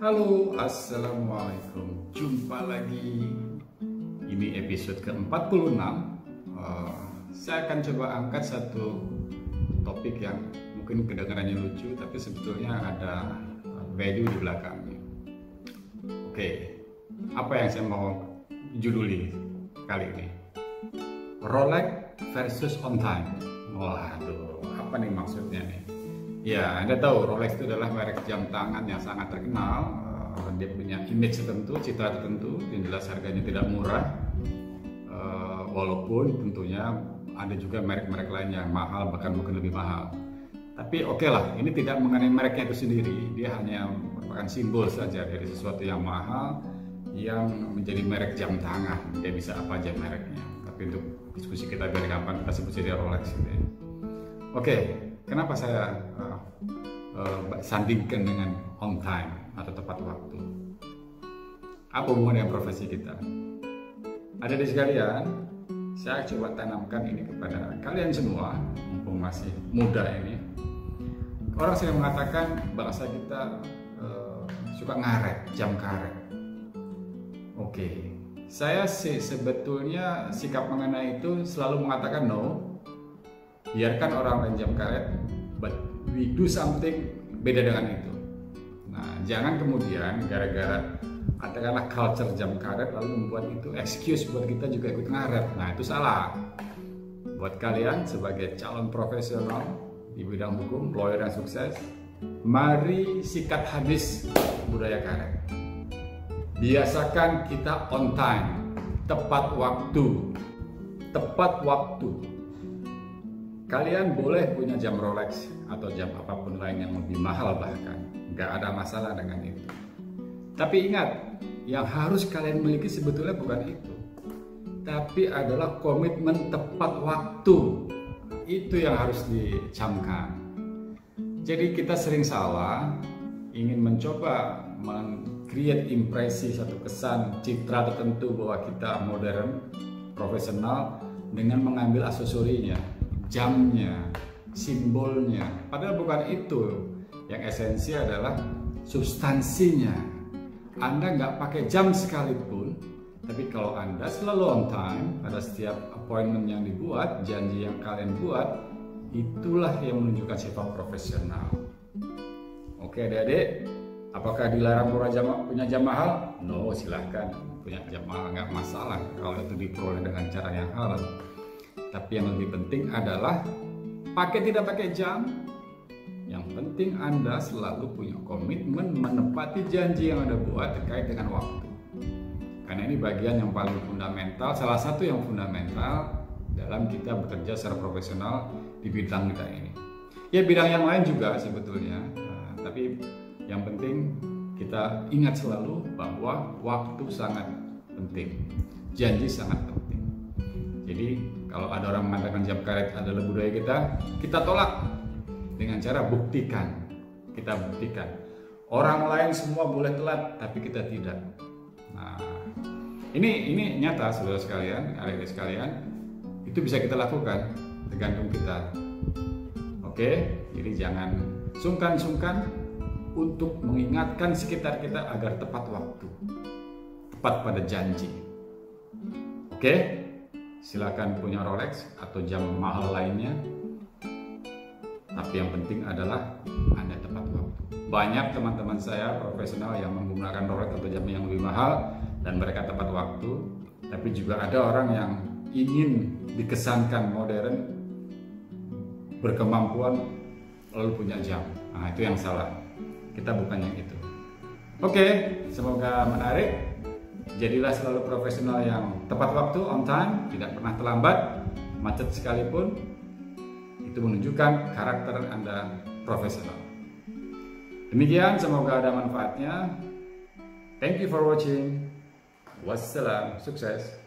Halo, assalamualaikum. Jumpa lagi. Ini episode ke-46. Saya akan coba angkat satu topik yang mungkin kedengarannya lucu, tapi sebetulnya ada value di belakangnya. Oke, apa yang saya mau juduli kali ini? Rolex versus on time. Waduh, apa nih maksudnya nih? Ya, Anda tahu Rolex itu adalah merek jam tangan yang sangat terkenal. Dia punya image tertentu, citra tertentu, yang jelas harganya tidak murah. Walaupun tentunya ada juga merek-merek lain yang mahal, bahkan mungkin lebih mahal. Tapi oke lah, ini tidak mengenai mereknya itu sendiri. Dia hanya merupakan simbol saja dari sesuatu yang mahal yang menjadi merek jam tangan. Dia bisa apa aja mereknya. Tapi untuk diskusi kita dari kapan, kita sebut saja Rolex gitu ya. Oke. Kenapa saya sandingkan dengan on time atau tepat waktu? Apa hubungan dengan profesi kita? Ada di sekalian, saya coba tanamkan ini kepada kalian semua, mumpung masih muda ini. Orang sering mengatakan bahasa kita suka ngaret, jam karet. Oke, saya sih sebetulnya sikap mengenai itu selalu mengatakan no. Biarkan orang lain jam karet, but we do something beda dengan itu. Nah, jangan kemudian gara-gara katakanlah culture jam karet lalu membuat itu excuse buat kita juga ikut ngaret. Nah, itu salah. Buat kalian sebagai calon profesional di bidang hukum, lawyer yang sukses, mari sikat habis budaya karet. Biasakan kita on time, tepat waktu. Kalian boleh punya jam Rolex atau jam apapun lain yang lebih mahal, bahkan nggak ada masalah dengan itu. Tapi ingat, yang harus kalian miliki sebetulnya bukan itu, tapi adalah komitmen tepat waktu. Itu yang harus dicamkan. Jadi kita sering salah ingin mencoba create impresi, satu kesan citra tertentu bahwa kita modern, profesional, dengan mengambil aksesorinya, jamnya, simbolnya. Padahal bukan itu. Yang esensi adalah substansinya. Anda nggak pakai jam sekalipun, tapi kalau Anda selalu on time pada setiap appointment yang dibuat, janji yang kalian buat, itulah yang menunjukkan sifat profesional. Oke adik-adik, apakah dilarang punya jam mahal? No, silahkan punya jam mahal, nggak masalah kalau itu diperoleh dengan cara yang halal. Tapi yang lebih penting adalah pakai tidak pakai jam. Yang penting Anda selalu punya komitmen menepati janji yang Anda buat terkait dengan waktu. Karena ini bagian yang paling fundamental, salah satu yang fundamental dalam kita bekerja secara profesional di bidang kita ini. Ya, bidang yang lain juga sebetulnya. Tapi yang penting kita ingat selalu bahwa waktu sangat penting. Janji sangat penting. Jadi kalau ada orang mengatakan jam karet adalah budaya kita, kita tolak dengan cara buktikan. Kita buktikan. Orang lain semua boleh telat, tapi kita tidak. Nah, ini nyata saudara sekalian, adik-adik sekalian. Itu bisa kita lakukan, tergantung kita. Oke, jadi jangan sungkan-sungkan untuk mengingatkan sekitar kita agar tepat waktu, tepat pada janji. Oke? Silakan punya Rolex atau jam mahal lainnya, tapi yang penting adalah Anda tepat waktu. Banyak teman-teman saya profesional yang menggunakan Rolex atau jam yang lebih mahal dan mereka tepat waktu, tapi juga ada orang yang ingin dikesankan modern, berkemampuan, lalu punya jam. Nah, itu yang salah. Kita bukan yang itu. Oke, semoga menarik. Jadilah selalu profesional yang tepat waktu, on time, tidak pernah terlambat, macet sekalipun. Itu menunjukkan karakter Anda profesional. Demikian, semoga ada manfaatnya. Thank you for watching. Wassalam, sukses.